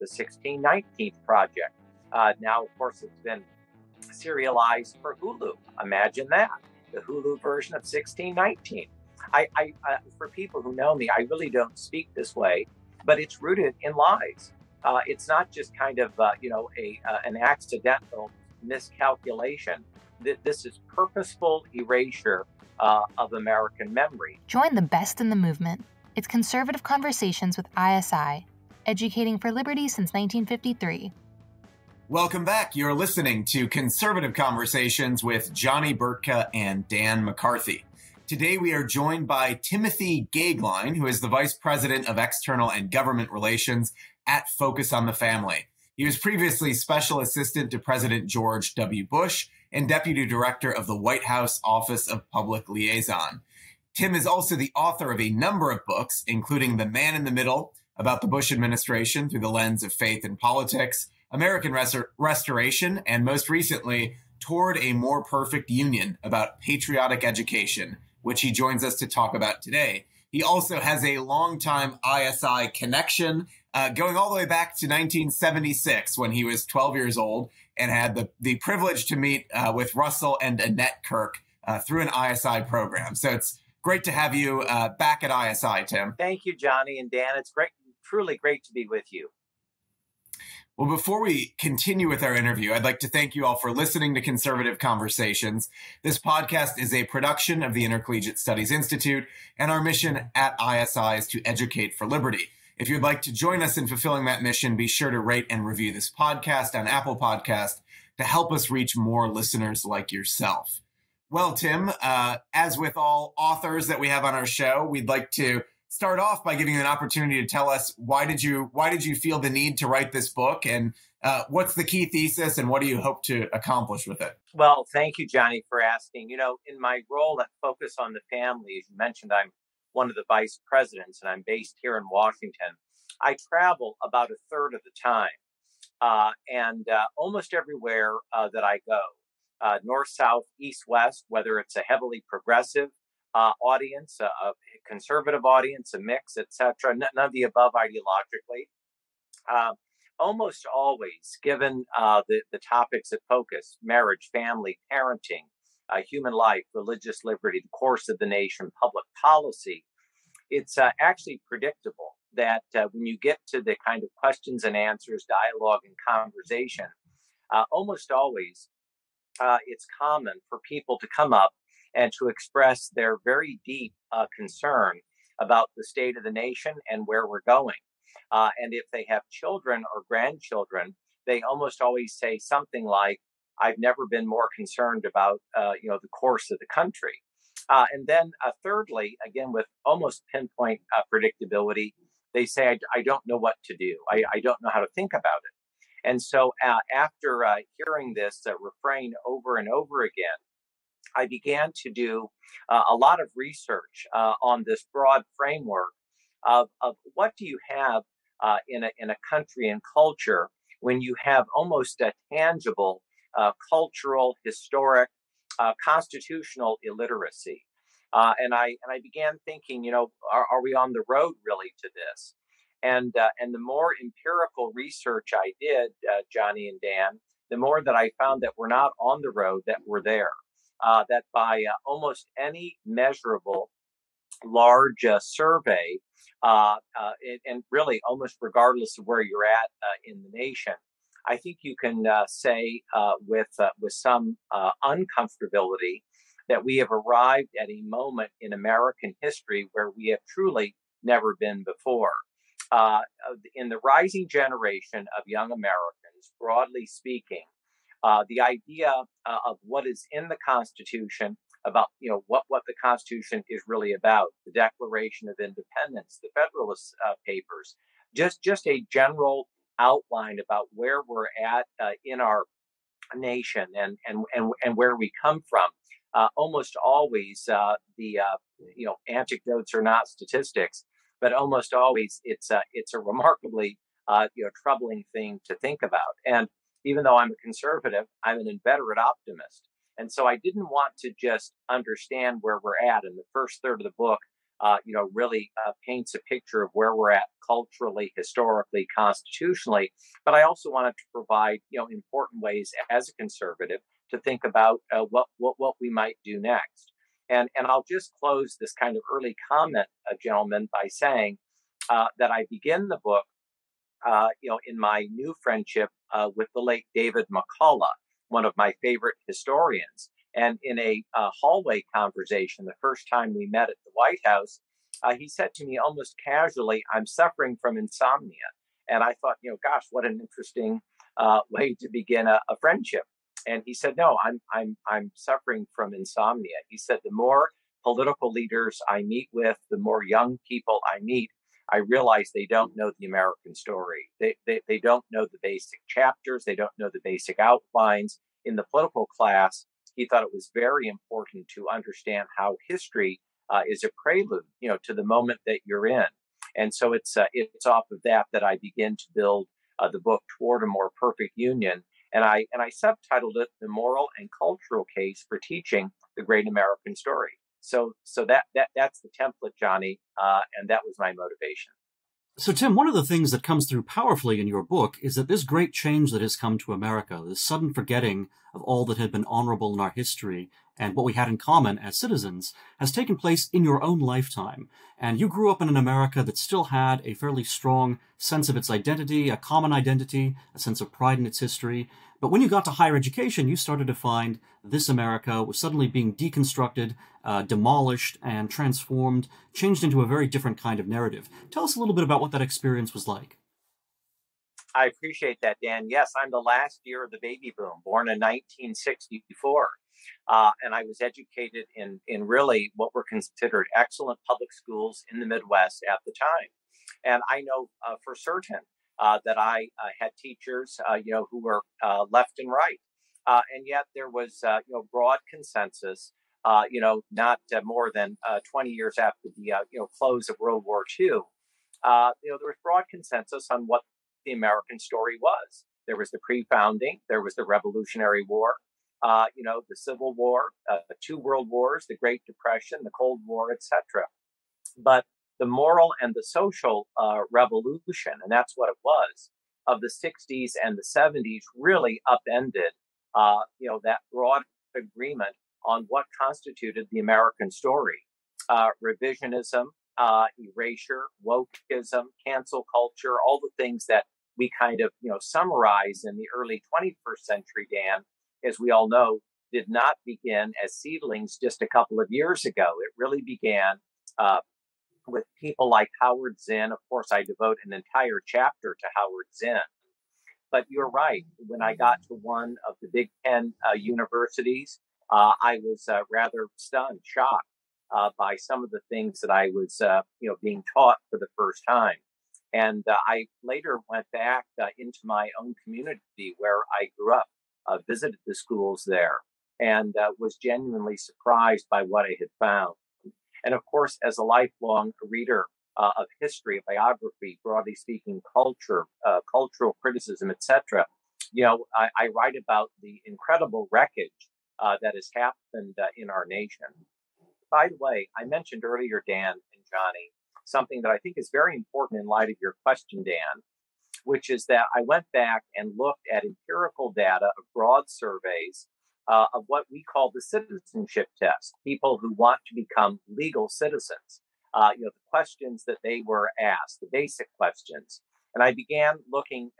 the 1619 Project. Now, of course, it's been serialized for Hulu. Imagine that, the Hulu version of 1619. I for people who know me, I really don't speak this way, but it's rooted in lies. It's not just kind of, an accidental miscalculation. This is purposeful erasure of American memory. Join the best in the movement. It's Conservative Conversations with ISI, educating for liberty since 1953. Welcome back. You're listening to Conservative Conversations with Johnny Burtka and Dan McCarthy. Today, we are joined by Timothy Goeglein, who is the Vice President of External and Government Relations at Focus on the Family. He was previously Special Assistant to President George W. Bush and Deputy Director of the White House Office of Public Liaison. Tim is also the author of a number of books, including The Man in the Middle, about the Bush administration through the lens of faith and politics, American Restoration, and most recently, Toward a More Perfect Union, about patriotic education, which he joins us to talk about today. He also has a longtime ISI connection, going all the way back to 1976 when he was 12 years old and had the privilege to meet with Russell and Annette Kirk through an ISI program. So it's great to have you back at ISI, Tim. Thank you, Johnny and Dan. It's great, truly great to be with you. Well, before we continue with our interview, I'd like to thank you all for listening to Conservative Conversations. This podcast is a production of the Intercollegiate Studies Institute, and our mission at ISI is to educate for liberty. If you'd like to join us in fulfilling that mission, be sure to rate and review this podcast on Apple Podcast to help us reach more listeners like yourself. Well, Tim, as with all authors that we have on our show, we'd like to start off by giving you an opportunity to tell us why did you feel the need to write this book, and what's the key thesis, and what do you hope to accomplish with it? Well, thank you, Johnny, for asking. You know, in my role at Focus on the Family, as you mentioned, I'm one of the vice presidents, and I'm based here in Washington. I travel about a third of the time, and almost everywhere that I go, north, south, east, west, whether it's a heavily progressive audience, a conservative audience, a mix, etc. None of the above ideologically. Almost always, given the topics at focus, marriage, family, parenting, human life, religious liberty, the course of the nation, public policy, it's actually predictable that when you get to the kind of questions and answers, dialogue and conversation, almost always it's common for people to come up and to express their very deep concern about the state of the nation and where we're going. And if they have children or grandchildren, they almost always say something like, I've never been more concerned about, the course of the country. And then thirdly, again, with almost pinpoint predictability, they say, I don't know what to do. I don't know how to think about it. And so after hearing this refrain over and over again, I began to do a lot of research on this broad framework of what do you have in a country and culture when you have almost a tangible cultural, historic, constitutional illiteracy. And I began thinking, are we on the road really to this? And the more empirical research I did, Johnny and Dan, the more that I found that we're not on the road, that we're there. That by almost any measurable large survey, and really almost regardless of where you're at in the nation, I think you can say with some uncomfortability that we have arrived at a moment in American history where we have truly never been before. In the rising generation of young Americans, broadly speaking, the idea of what is in the Constitution, about what the Constitution is really about, the Declaration of Independence, the Federalist Papers, just a general outline about where we're at in our nation and where we come from. Almost always, anecdotes are not statistics, but almost always it's a remarkably troubling thing to think about. And even though I'm a conservative, I'm an inveterate optimist. And so I didn't want to just understand where we're at. And the first third of the book really paints a picture of where we're at culturally, historically, constitutionally. But I also wanted to provide, important ways as a conservative to think about what we might do next. And I'll just close this kind of early comment, gentlemen, by saying that I begin the book, in my new friendship with the late David McCullough, one of my favorite historians. And in a hallway conversation, the first time we met at the White House, he said to me almost casually, "I'm suffering from insomnia." And I thought, gosh, what an interesting way to begin a friendship. And he said, "No, I'm suffering from insomnia." He said, "The more political leaders I meet with, the more young people I meet, I realize they don't know the American story. They don't know the basic chapters. They don't know the basic outlines in the political class." He thought it was very important to understand how history is a prelude, to the moment that you're in. And so it's off of that I begin to build the book Toward a More Perfect Union. And I subtitled it The Moral and Cultural Case for Teaching the Great American Story. So that's the template, Johnny, and that was my motivation. So, Tim, one of the things that comes through powerfully in your book is that this great change that has come to America, this sudden forgetting of all that had been honorable in our history and what we had in common as citizens, has taken place in your own lifetime. And you grew up in an America that still had a fairly strong sense of its identity, a common identity, a sense of pride in its history. But when you got to higher education, you started to find this America was suddenly being deconstructed, demolished and transformed, changed into a very different kind of narrative. Tell us a little bit about what that experience was like. I appreciate that, Dan. Yes, I'm the last year of the baby boom, born in 1964. And I was educated in really what were considered excellent public schools in the Midwest at the time. And I know for certain that I had teachers, who were left and right. And yet there was, broad consensus. Not more than 20 years after the close of World War II, there was broad consensus on what the American story was. There was the pre-founding, there was the Revolutionary War, the Civil War, the two World Wars, the Great Depression, the Cold War, etc. But the moral and the social revolution, and that's what it was, of the 60s and the 70s really upended that broad agreement on what constituted the American story. Revisionism, erasure, wokeism, cancel culture, all the things that we kind of summarize in the early 21st century, Dan, as we all know, did not begin as seedlings just a couple of years ago. It really began with people like Howard Zinn. Of course, I devote an entire chapter to Howard Zinn. But you're right, when I got to one of the Big Ten universities, I was rather stunned, shocked by some of the things that I was, being taught for the first time. And I later went back into my own community where I grew up, visited the schools there, and was genuinely surprised by what I had found. And of course, as a lifelong reader of history, biography, broadly speaking, culture, cultural criticism, etc., I write about the incredible wreckage that has happened in our nation. By the way, I mentioned earlier, Dan and Johnny, something that I think is very important in light of your question, Dan, which is that I went back and looked at empirical data of broad surveys of what we call the citizenship test, people who want to become legal citizens, the questions that they were asked, the basic questions. And I began looking,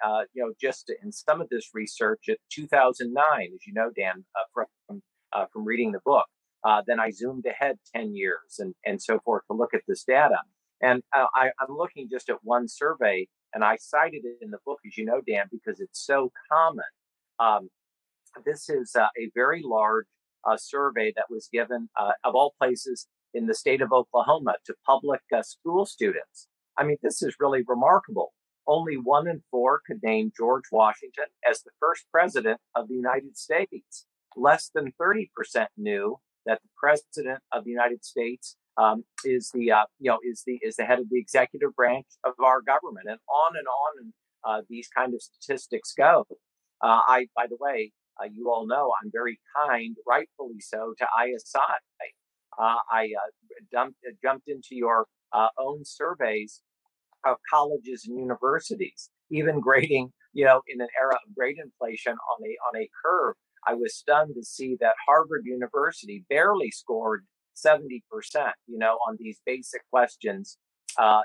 just in some of this research at 2009, as you know, Dan, from reading the book. Then I zoomed ahead 10 years and so forth to look at this data. And I'm looking just at one survey, and I cited it in the book, as you know, Dan, because it's so common. This is a very large survey that was given, of all places, in the state of Oklahoma to public school students. I mean, this is really remarkable. Only 1 in 4 could name George Washington as the first president of the United States. Less than 30% knew that the president of the United States is the head of the executive branch of our government, and on and on these kind of statistics go. By the way, you all know I'm very kind, rightfully so, to ISI. I jumped into your own surveys of colleges and universities, even grading, you know, in an era of great inflation on a curve. I was stunned to see that Harvard University barely scored 70%, you know, on these basic questions,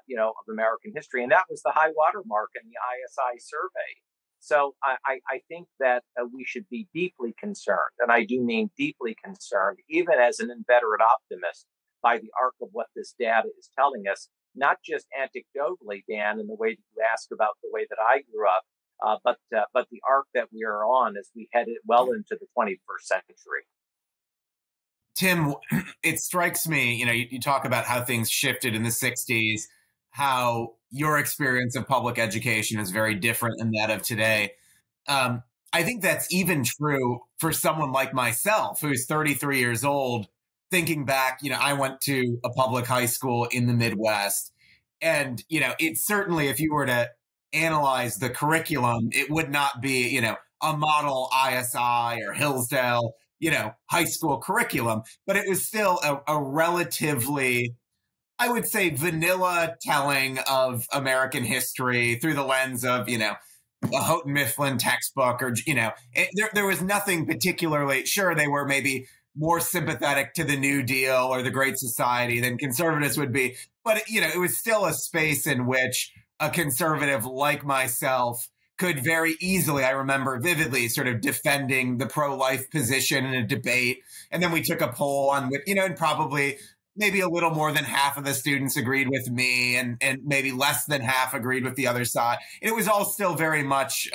you know, of American history. And that was the high watermark in the ISI survey. So I think that we should be deeply concerned, and I do mean deeply concerned, even as an inveterate optimist, by the arc of what this data is telling us, not just anecdotally, Dan, in the way that you ask about the way that I grew up, but the arc that we are on as we head well into the 21st century. Tim, it strikes me, you know, you talk about how things shifted in the 60s, how your experience of public education is very different than that of today. I think that's even true for someone like myself, who's 33 years old, thinking back, you know, I went to a public high school in the Midwest. And, you know, it certainly, if you were to analyze the curriculum, it would not be, you know, a model ISI or Hillsdale, you know, high school curriculum, but it was still a relatively, I would say, vanilla telling of American history through the lens of, you know, a Houghton Mifflin textbook, or, you know, there was nothing particularly. Sure, they were maybe more sympathetic to the New Deal or the Great Society than conservatives would be, but, you know, it was still a space in which a conservative like myself could very easily, I remember vividly, sort of defending the pro-life position in a debate. And then we took a poll on, you know, and probably maybe a little more than half of the students agreed with me, and maybe less than half agreed with the other side. And it was all still very much,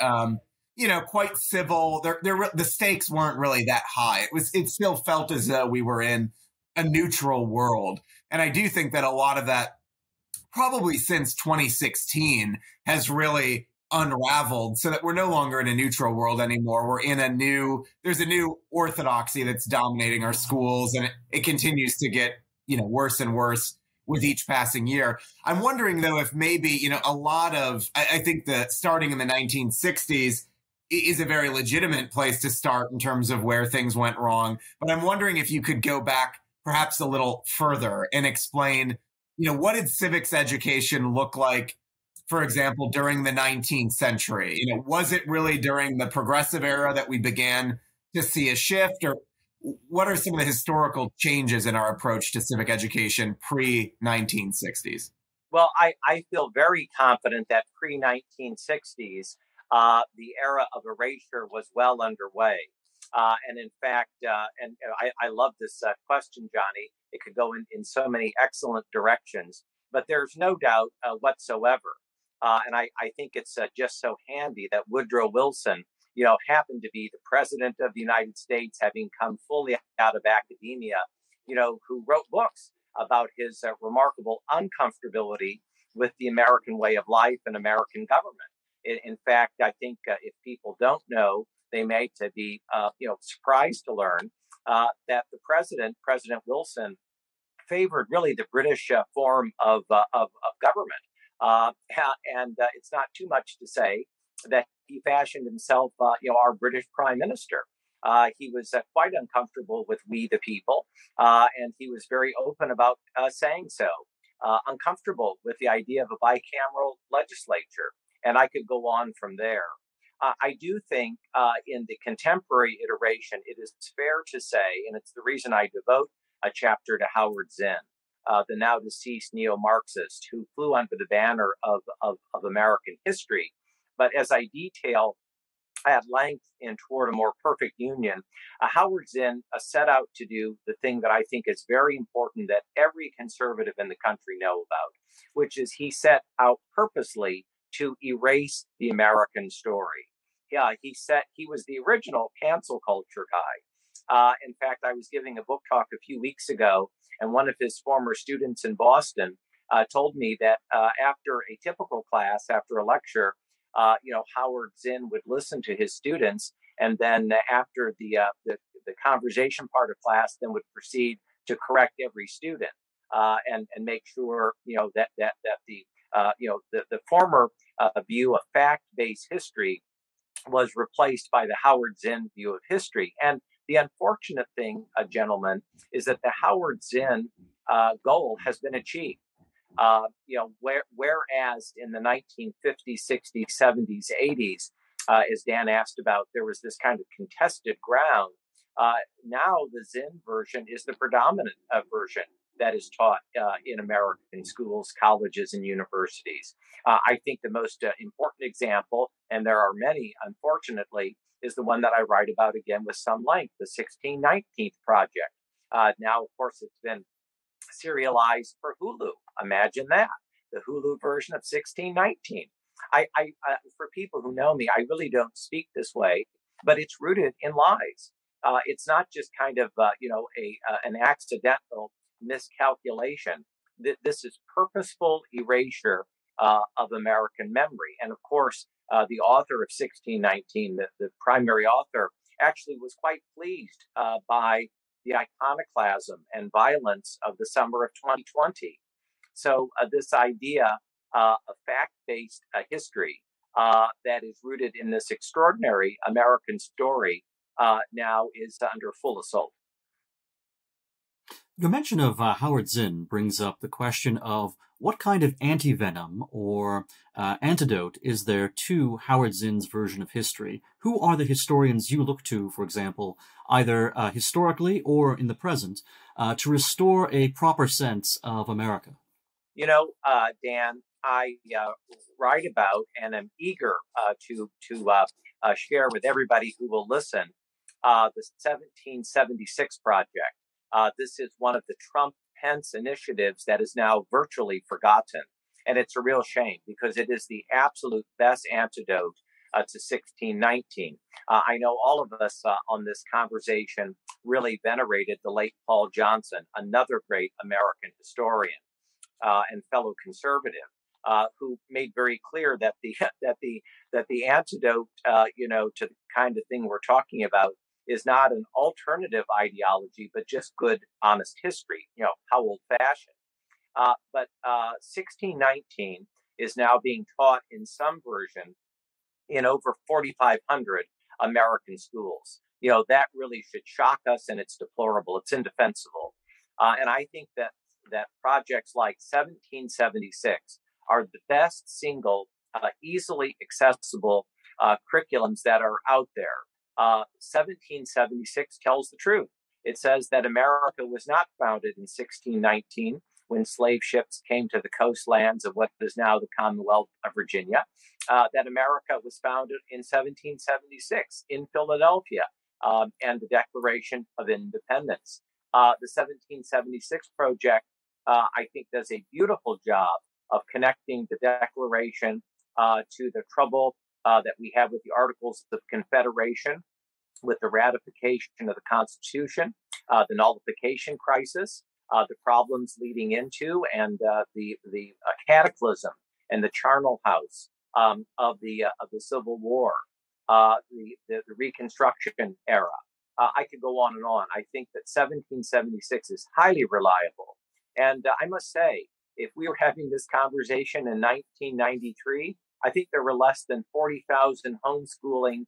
you know, quite civil. The stakes weren't really that high. It still felt as though we were in a neutral world. And I do think that a lot of that, probably since 2016, has really unraveled, so that we're no longer in a neutral world anymore. We're in a new, there's a new orthodoxy that's dominating our schools, and it continues to get, you know, worse and worse with each passing year. I'm wondering though, if maybe, you know, a lot of, I think that starting in the 1960s is a very legitimate place to start in terms of where things went wrong. But I'm wondering if you could go back perhaps a little further and explain, you know, what did civics education look like, for example, during the 19th century? You know, was it really during the progressive era that we began to see a shift? Or what are some of the historical changes in our approach to civic education pre-1960s? Well, I feel very confident that pre-1960s, the era of erasure was well underway. And in fact, and I love this question, Johnny. It could go in so many excellent directions, but there's no doubt whatsoever. And I think it's just so handy that Woodrow Wilson, you know, happened to be the president of the United States, having come fully out of academia, you know, who wrote books about his remarkable uncomfortability with the American way of life and American government. In fact, I think if people don't know, they may to be, you know, surprised to learn that the president, President Wilson, favored really the British form of government. And it's not too much to say that he fashioned himself, you know, our British prime minister. He was quite uncomfortable with we the people, and he was very open about saying so, uncomfortable with the idea of a bicameral legislature. And I could go on from there. I do think in the contemporary iteration, it is fair to say, and it's the reason I devote a chapter to Howard Zinn, the now deceased neo-Marxist who flew under the banner of American history. But as I detail at length in Toward a More Perfect Union, Howard Zinn set out to do the thing that I think is very important that every conservative in the country know about, which is he set out purposely to erase the American story. Yeah, he was the original cancel culture guy. In fact, I was giving a book talk a few weeks ago, and one of his former students in Boston told me that after a typical class, after a lecture, you know, Howard Zinn would listen to his students, and then after the conversation part of class, then would proceed to correct every student and make sure, you know, that the former view of fact-based history was replaced by the Howard Zinn view of history. And the unfortunate thing, gentlemen, is that the Howard Zinn goal has been achieved. Whereas in the 1950s, 60s, 70s, 80s, as Dan asked about, there was this kind of contested ground. Now the Zinn version is the predominant version that is taught in American schools, colleges, and universities. I think the most important example, and there are many, unfortunately, is the one that I write about again with some length, the 1619 Project. Now, of course, it's been serialized for Hulu. Imagine that, the Hulu version of 1619. I for people who know me, I really don't speak this way, but it's rooted in lies. It's not just kind of, an accidental miscalculation. This is purposeful erasure of American memory. And of course, the author of 1619, the primary author, actually was quite pleased by the iconoclasm and violence of the summer of 2020. So this idea of fact-based history that is rooted in this extraordinary American story now is under full assault. Your mention of Howard Zinn brings up the question of what kind of anti-venom or antidote is there to Howard Zinn's version of history? Who are the historians you look to, for example, either historically or in the present, to restore a proper sense of America? You know, Dan, I write about and am eager to share with everybody who will listen the 1776 Project. This is one of the Trump-Pence initiatives that is now virtually forgotten. And it's a real shame because it is the absolute best antidote to 1619. I know all of us on this conversation really venerated the late Paul Johnson, another great American historian and fellow conservative, who made very clear that the antidote, to the kind of thing we're talking about is not an alternative ideology, but just good, honest history, how old-fashioned. But 1619 is now being taught in some version in over 4,500 American schools. That really should shock us, and it's deplorable. It's indefensible. And I think that projects like 1776 are the best single, easily accessible curriculums that are out there. 1776 tells the truth. It says that America was not founded in 1619 when slave ships came to the coastlands of what is now the Commonwealth of Virginia, that America was founded in 1776 in Philadelphia and the Declaration of Independence. The 1776 Project, I think, does a beautiful job of connecting the Declaration to the trouble that we have with the Articles of Confederation, with the ratification of the Constitution, the nullification crisis, the problems leading into, and the cataclysm and the charnel house of the Civil War, the Reconstruction era. I could go on and on. I think that 1776 is highly reliable, and I must say, if we were having this conversation in 1993. I think there were less than 40,000 homeschooling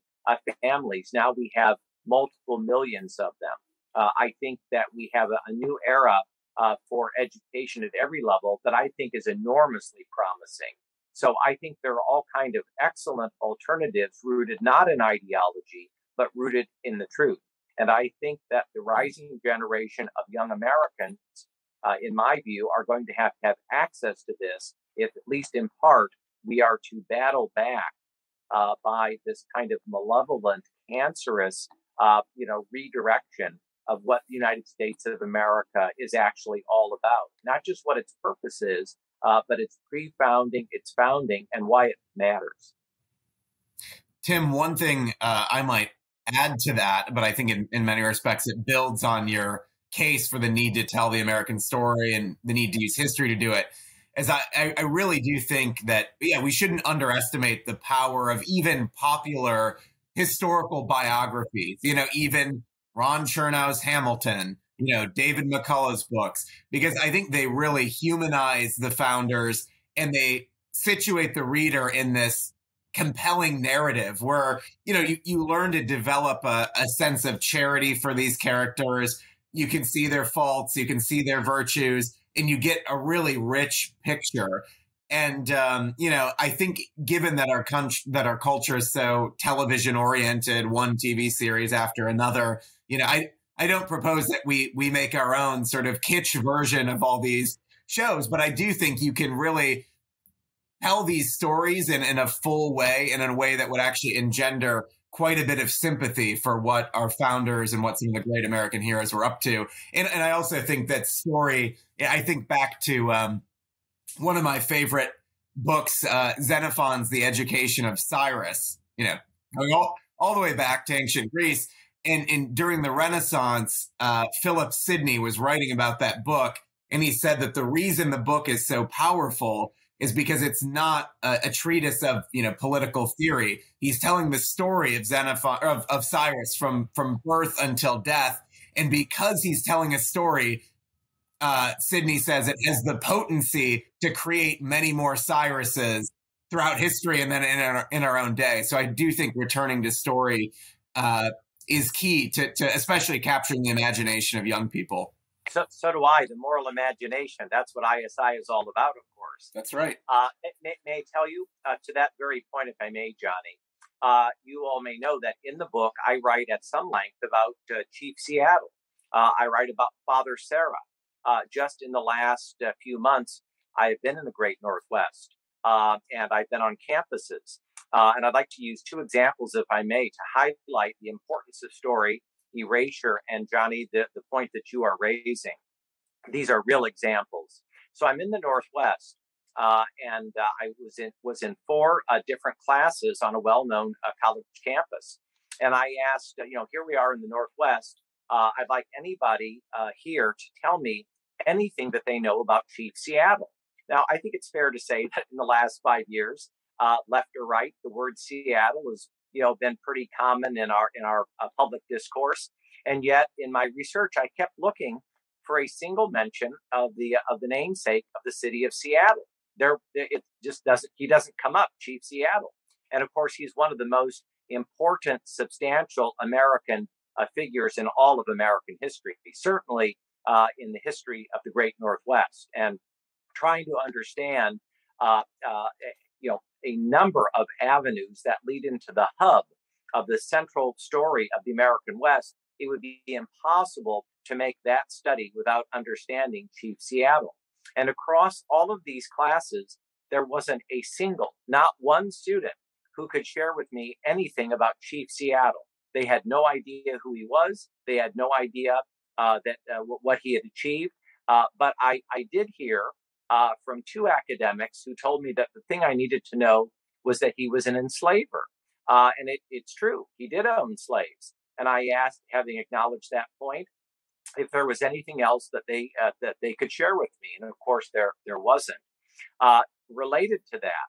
families. Now we have multiple millions of them. I think that we have a new era for education at every level that I think is enormously promising. So I think there are all kinds of excellent alternatives rooted not in ideology, but rooted in the truth. And I think that the rising generation of young Americans, in my view, are going to have access to this, if at least in part, we are to battle back by this kind of malevolent, cancerous, redirection of what the United States of America is actually all about. Not just what its purpose is, but its pre-founding, its founding, and why it matters. Tim, one thing I might add to that, but I think in many respects it builds on your case for the need to tell the American story and the need to use history to do it. As I really do think that, we shouldn't underestimate the power of even popular historical biographies, even Ron Chernow's Hamilton, David McCullough's books, because I think they really humanize the founders and they situate the reader in this compelling narrative where, you learn to develop a sense of charity for these characters, you can see their faults, you can see their virtues, and you get a really rich picture. And, you know, I think given that our culture is so television oriented, one TV series after another, you know, I don't propose that we make our own sort of kitsch version of all these shows, but I do think you can really tell these stories in a full way and in a way that would actually engender quite a bit of sympathy for what our founders and what some of the great American heroes were up to. And I also think that story, I think back to one of my favorite books, Xenophon's The Education of Cyrus, you know, going all the way back to ancient Greece. And during the Renaissance, Philip Sidney was writing about that book. And he said that the reason the book is so powerful is because it's not a treatise of, you know, political theory. He's telling the story of Xenophon, of Cyrus from birth until death. And because he's telling a story, Sidney says it has the potency to create many more Cyruses throughout history and then in our own day. So I do think returning to story is key to especially capturing the imagination of young people. So do I. The moral imagination. That's what ISI is all about, of course. That's right. May I tell you, to that very point, if I may, Johnny, you all may know that in the book, I write at some length about Chief Seattle. I write about Father Serra. Just in the last few months, I've been in the Great Northwest, and I've been on campuses. And I'd like to use two examples, if I may, to highlight the importance of story erasure, and Johnny, the point that you are raising. These are real examples. So I'm in the Northwest, and I was in four different classes on a well-known college campus. And I asked, you know, here we are in the Northwest. I'd like anybody here to tell me anything that they know about Chief Seattle. Now, I think it's fair to say that in the last 5 years, left or right, the word Seattle is, you know, been pretty common in our public discourse. And yet in my research, I kept looking for a single mention of the namesake of the city of Seattle. He doesn't come up, Chief Seattle. And of course, he's one of the most important, substantial American figures in all of American history, certainly in the history of the Great Northwest. And trying to understand, you know, a number of avenues that lead into the hub of the central story of the American West, it would be impossible to make that study without understanding Chief Seattle. And across all of these classes, there wasn't a single, not one student who could share with me anything about Chief Seattle. They had no idea who he was. They had no idea what he had achieved. But I did hear from two academics who told me that the thing I needed to know was that he was an enslaver. And it's true. He did own slaves. And I asked, having acknowledged that point, if there was anything else that they could share with me. And of course, there wasn't. Related to that,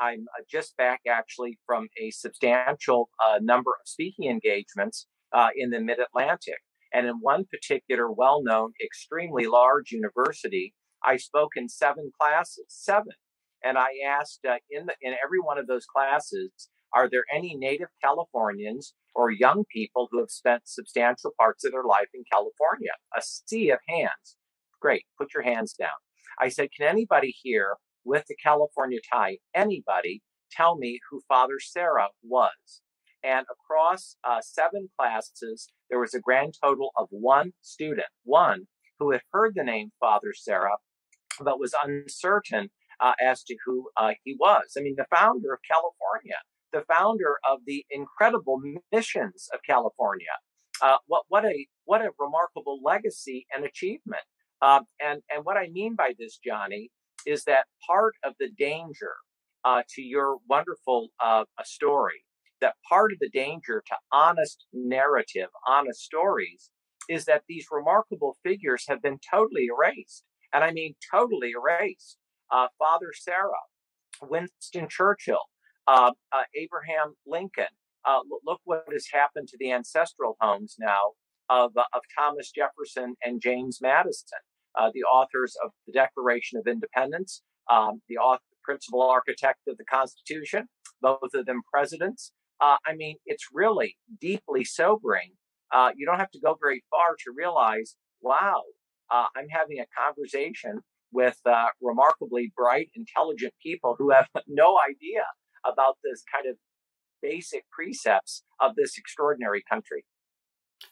I'm just back actually from a substantial number of speaking engagements in the Mid-Atlantic. And in one particular well-known, extremely large university, I spoke in seven classes, and I asked in every one of those classes, are there any native Californians or young people who have spent substantial parts of their life in California? A sea of hands. Great, put your hands down. I said, can anybody here with the California tie, anybody, tell me who Father Serra was? And across seven classes, there was a grand total of one student, one who had heard the name Father Serra, but was uncertain as to who he was. I mean, the founder of California, the founder of the incredible missions of California. What a remarkable legacy and achievement. And what I mean by this, Johnny, is that part of the danger to your wonderful story, that part of the danger to honest narrative, honest stories, is that these remarkable figures have been totally erased. And I mean, totally erased. Father Serra, Winston Churchill, Abraham Lincoln. Look what has happened to the ancestral homes now of Thomas Jefferson and James Madison, the authors of the Declaration of Independence, principal architect of the Constitution, both of them presidents. I mean, it's really deeply sobering you don't have to go very far to realize, wow, I'm having a conversation with remarkably bright, intelligent people who have no idea about this kind of basic precepts of this extraordinary country.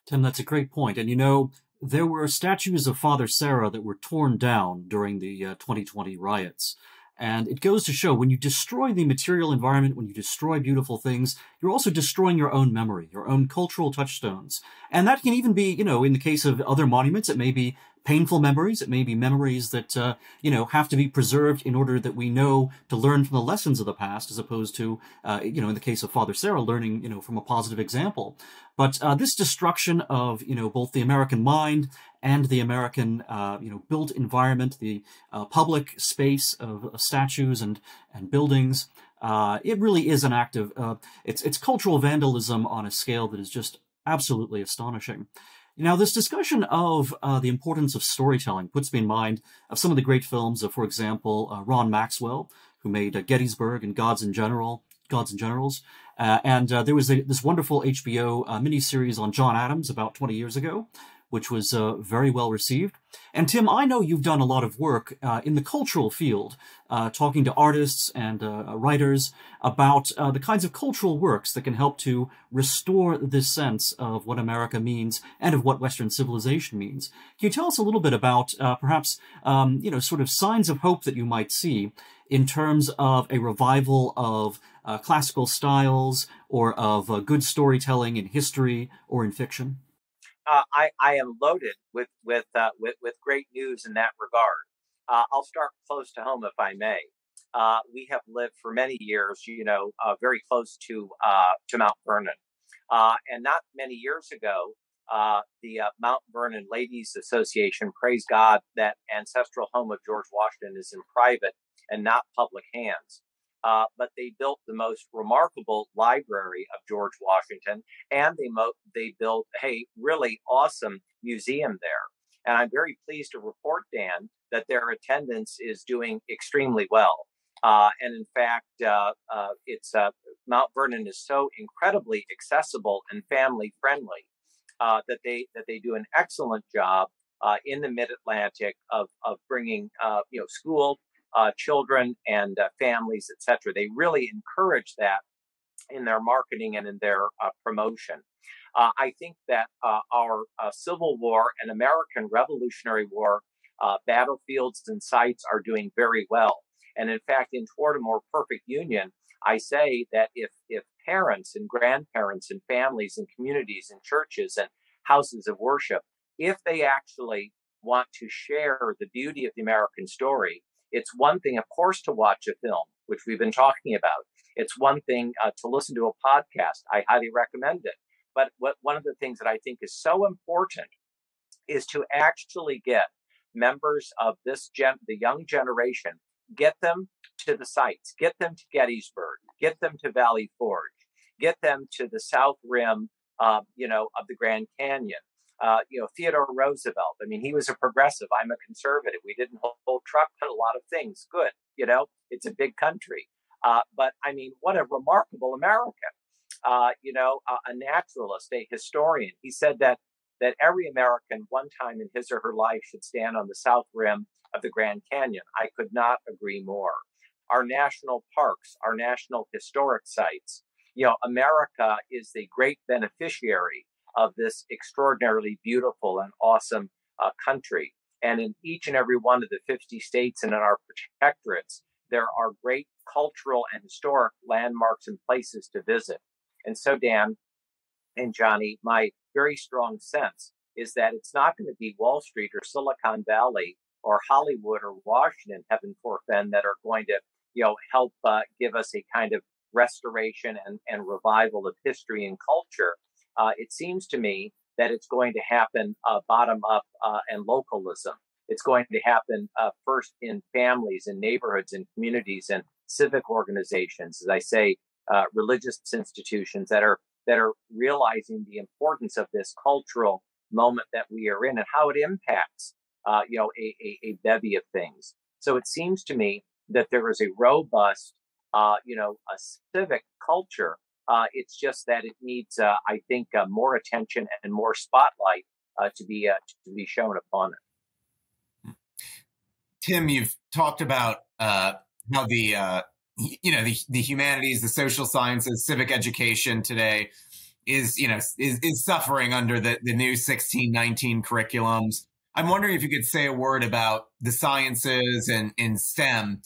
Tim, that's a great point. And, you know, there were statues of Father Serra that were torn down during the 2020 riots. And it goes to show, when you destroy the material environment, when you destroy beautiful things, you're also destroying your own memory, your own cultural touchstones. And that can even be, you know, in the case of other monuments, it may be painful memories. It may be memories that, you know, have to be preserved in order that we know to learn from the lessons of the past, as opposed to, you know, in the case of Father Serra, learning, you know, from a positive example. But this destruction of, you know, both the American mind and the American, you know, built environment, the public space of statues and buildings. It really is an act of, it's cultural vandalism on a scale that is just absolutely astonishing. Now, this discussion of the importance of storytelling puts me in mind of some of the great films of, for example, Ron Maxwell, who made Gettysburg and Gods and Generals. And there was this wonderful HBO miniseries on John Adams about 20 years ago, which was very well received. And Tim, I know you've done a lot of work in the cultural field, talking to artists and writers about the kinds of cultural works that can help to restore this sense of what America means and of what Western civilization means. Can you tell us a little bit about perhaps, you know, sort of signs of hope that you might see in terms of a revival of classical styles or of good storytelling in history or in fiction? I am loaded with great news in that regard. I'll start close to home, if I may. We have lived for many years, you know, very close to Mount Vernon, and not many years ago, the Mount Vernon Ladies Association praised God that ancestral home of George Washington is in private and not public hands. But they built the most remarkable library of George Washington, and they built a really awesome museum there. And I'm very pleased to report, Dan, that their attendance is doing extremely well. And in fact, it's Mount Vernon is so incredibly accessible and family friendly that they do an excellent job in the Mid-Atlantic of bringing you know, school. Children and families, etc. They really encourage that in their marketing and in their promotion. I think that our Civil War and American Revolutionary War battlefields and sites are doing very well. And in fact, in Toward a More Perfect Union, I say that if parents and grandparents and families and communities and churches and houses of worship, if they actually want to share the beauty of the American story, it's one thing, of course, to watch a film, which we've been talking about. It's one thing to listen to a podcast. I highly recommend it. But one of the things that I think is so important is to actually get members of the young generation, get them to the sites, get them to Gettysburg, get them to Valley Forge, get them to the South Rim, you know, of the Grand Canyon. You know, Theodore Roosevelt. I mean, he was a progressive. I'm a conservative. We didn't hold truck on a lot of things. Good. You know, it's a big country. But I mean, what a remarkable American, you know, a naturalist, a historian. He said that every American one time in his or her life should stand on the South Rim of the Grand Canyon. I could not agree more. Our national parks, our national historic sites, you know, America is the great beneficiary of this extraordinarily beautiful and awesome country. And in each and every one of the 50 states and in our protectorates, there are great cultural and historic landmarks and places to visit. And so, Dan and Johnny, my very strong sense is that it's not going to be Wall Street or Silicon Valley or Hollywood or Washington, heaven forfend, that are going to, you know, help give us a kind of restoration and revival of history and culture. It seems to me that it's going to happen bottom up and localism. It's going to happen first in families and neighborhoods and communities and civic organizations, as I say, religious institutions that are realizing the importance of this cultural moment that we are in and how it impacts you know, a bevy of things. So it seems to me that there is a robust you know, a civic culture It's just that it needs, I think, more attention and more spotlight to be shown upon it. Tim, you've talked about how the humanities, the social sciences, civic education today is suffering under the new 1619 curriculums. I'm wondering if you could say a word about the sciences and in STEM.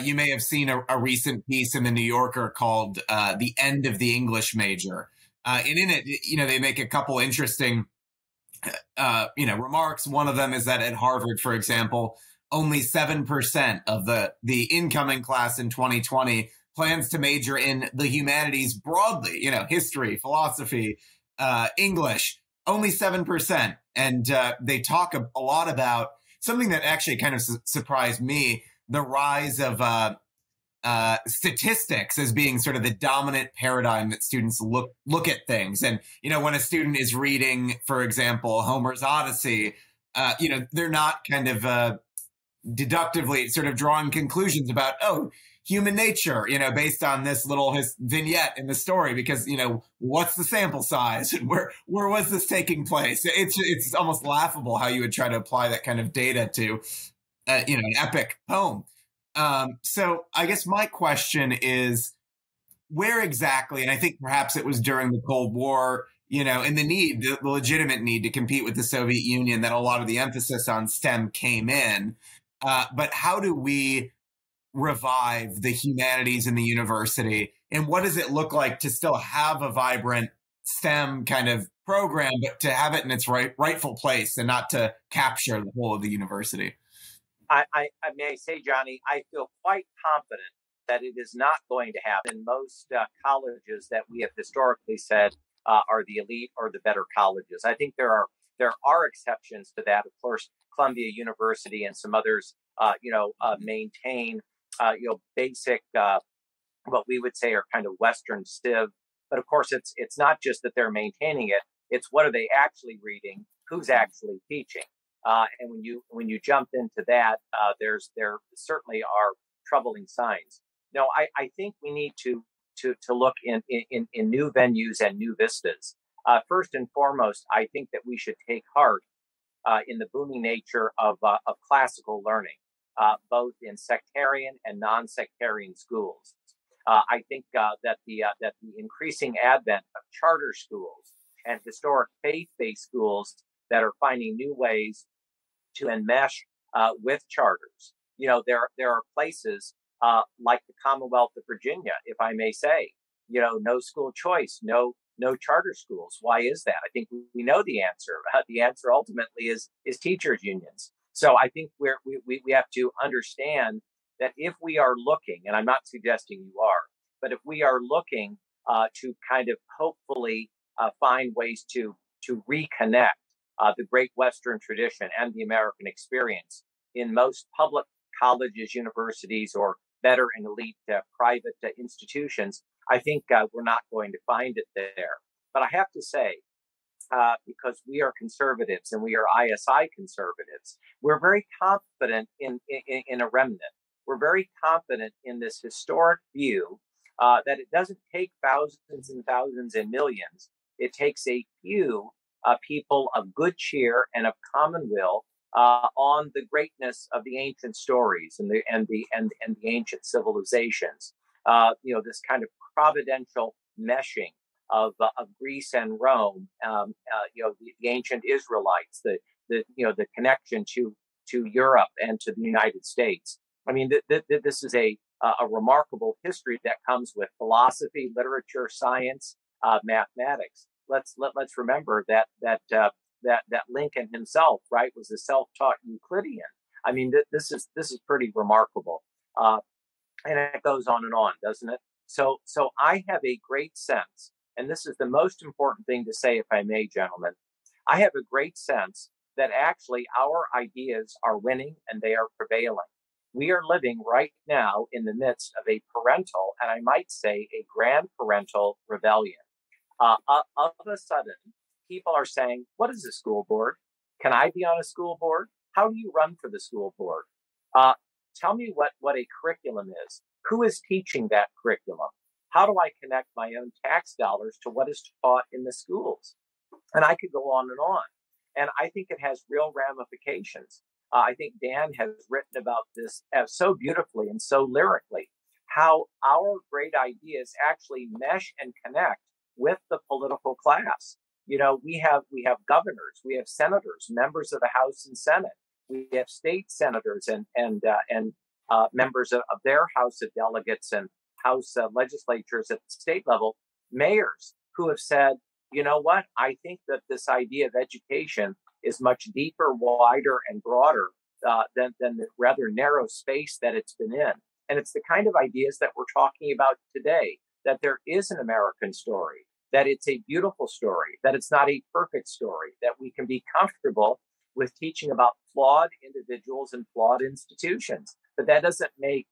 You may have seen a recent piece in the New Yorker called "The End of the English Major," and in it, they make a couple interesting, remarks. One of them is that at Harvard, for example, only 7% of the incoming class in 2020 plans to major in the humanities broadly, history, philosophy, English, only 7%. And they talk a lot about something that actually kind of surprised me, the rise of statistics as being sort of the dominant paradigm that students look at things. And, when a student is reading, for example, Homer's Odyssey, they're not kind of deductively sort of drawing conclusions about, human nature, based on this little vignette in the story, because, what's the sample size and where was this taking place? It's almost laughable how you would try to apply that kind of data to, an epic poem. So I guess my question is, where exactly, and I think perhaps it was during the Cold War, and the legitimate need to compete with the Soviet Union, that a lot of the emphasis on STEM came in. But how do we revive the humanities in the university, and what does it look like to still have a vibrant STEM kind of program, but to have it in its rightful place and not to capture the whole of the university? I may say, Johnny, I feel quite confident that it is not going to happen. Most colleges that we have historically said are the elite or the better colleges. I think there are exceptions to that. Of course, Columbia University and some others, maintain basic, what we would say are kind of Western civ. But of course, it's not just that they're maintaining it. It's what are they actually reading? Who's actually teaching? And when you jump into that, there certainly are troubling signs. No, I think we need to look in new venues and new vistas. First and foremost, I think that we should take heart in the booming nature of classical learning. Both in sectarian and non-sectarian schools, I think that the increasing advent of charter schools and historic faith-based schools that are finding new ways to enmesh with charters. There are places like the Commonwealth of Virginia, if I may say, no school choice, no charter schools. Why is that? I think we know the answer. The answer ultimately is teachers' unions. So I think we have to understand that if we are looking, and I'm not suggesting you are, but if we are looking to kind of hopefully find ways to reconnect the great Western tradition and the American experience in most public colleges, universities, or better and elite private institutions, I think we're not going to find it there. But I have to say, because we are conservatives and we are ISI conservatives, we're very confident in a remnant. We're very confident in this historic view that it doesn't take thousands and thousands and millions. It takes a few people of good cheer and of common will on the greatness of the ancient stories and the ancient civilizations. This kind of providential meshing of Greece and Rome, the ancient Israelites, the connection to Europe and to the United States. I mean, this is a remarkable history that comes with philosophy, literature, science, mathematics. Let's remember that Lincoln himself, right, was a self-taught Euclidean. I mean, this is pretty remarkable, and it goes on and on, doesn't it? So I have a great sense. And this is the most important thing to say, if I may, gentlemen. I have a great sense that actually our ideas are winning and they are prevailing. We are living right now in the midst of a parental, and I might say a grandparental rebellion. All of a sudden, people are saying, what is a school board? Can I be on a school board? How do you run for the school board? Tell me what a curriculum is. Who is teaching that curriculum? How do I connect my own tax dollars to what is taught in the schools? And I could go on and on. And I think it has real ramifications. I think Dan has written about this so beautifully and so lyrically, how our great ideas actually mesh and connect with the political class. You know, we have governors, we have senators, members of the House and Senate. We have state senators and members of their House of Delegates and House legislatures at the state level, mayors who have said, you know what, I think that this idea of education is much deeper, wider, and broader than the rather narrow space that it's been in. And it's the kind of ideas that we're talking about today, that there is an American story, that it's a beautiful story, that it's not a perfect story, that we can be comfortable with teaching about flawed individuals and flawed institutions. But that doesn't make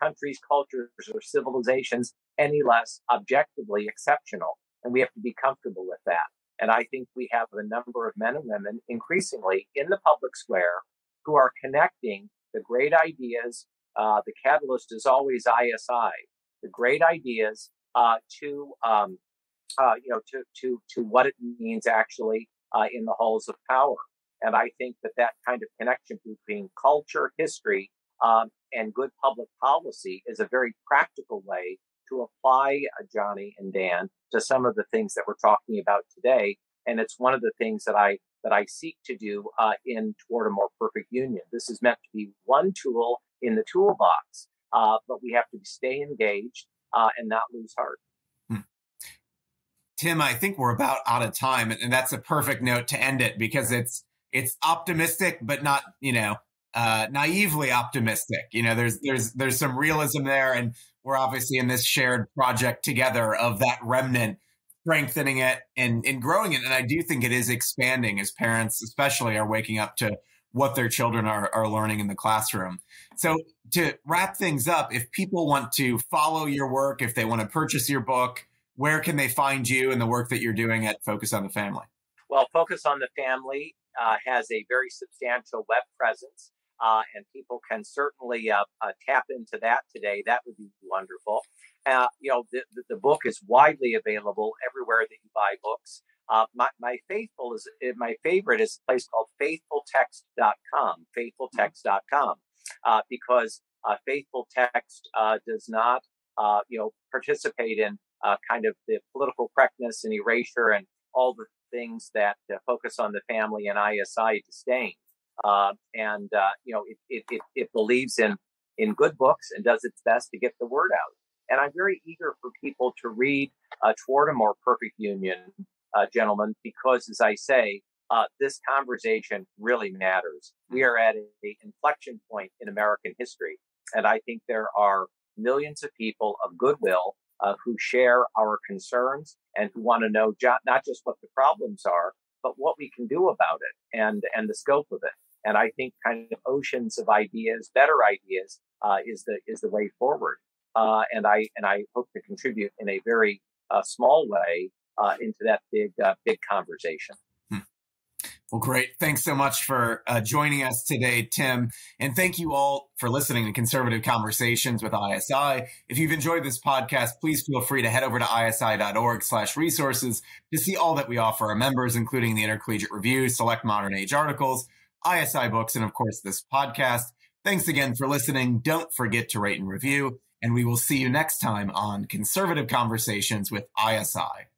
countries, cultures, or civilizations any less objectively exceptional. And we have to be comfortable with that. And I think we have a number of men and women increasingly in the public square who are connecting the great ideas. The catalyst is always ISI, the great ideas to what it means actually in the halls of power. And I think that kind of connection between culture, history, and good public policy is a very practical way to apply Johnny and Dan to some of the things that we're talking about today. And it's one of the things that I seek to do in Toward a More Perfect Union. This is meant to be one tool in the toolbox, but we have to stay engaged and not lose heart. Tim, I think we're about out of time, and that's a perfect note to end it, because it's optimistic, but not, naively optimistic. You know, there's some realism there, and we're obviously in this shared project together of that remnant, strengthening it and growing it. And I do think it is expanding as parents, especially, are waking up to what their children are learning in the classroom. So to wrap things up, if people want to follow your work, if they want to purchase your book, where can they find you and the work that you're doing at Focus on the Family? Well, Focus on the Family has a very substantial web presence, and people can certainly tap into that today. That would be wonderful. The book is widely available everywhere that you buy books. My favorite is a place called faithfultext.com, faithfultext.com, because Faithful Text does not, participate in kind of the political correctness and erasure and all the things that Focus on the Family and ISI disdain. It believes in good books and does its best to get the word out. And I'm very eager for people to read Toward a More Perfect Union, gentlemen, because, as I say, this conversation really matters. We are at an inflection point in American history. And I think there are millions of people of goodwill who share our concerns and who want to know not just what the problems are, but what we can do about it and the scope of it. And I think kind of oceans of ideas, better ideas, is the way forward. And I hope to contribute in a very small way into that big conversation. Well, great. Thanks so much for joining us today, Tim. And thank you all for listening to Conservative Conversations with ISI. If you've enjoyed this podcast, please feel free to head over to isi.org/resources to see all that we offer our members, including the Intercollegiate Review, select modern age articles, ISI books, and of course, this podcast. Thanks again for listening. Don't forget to rate and review, and we will see you next time on Conservative Conversations with ISI.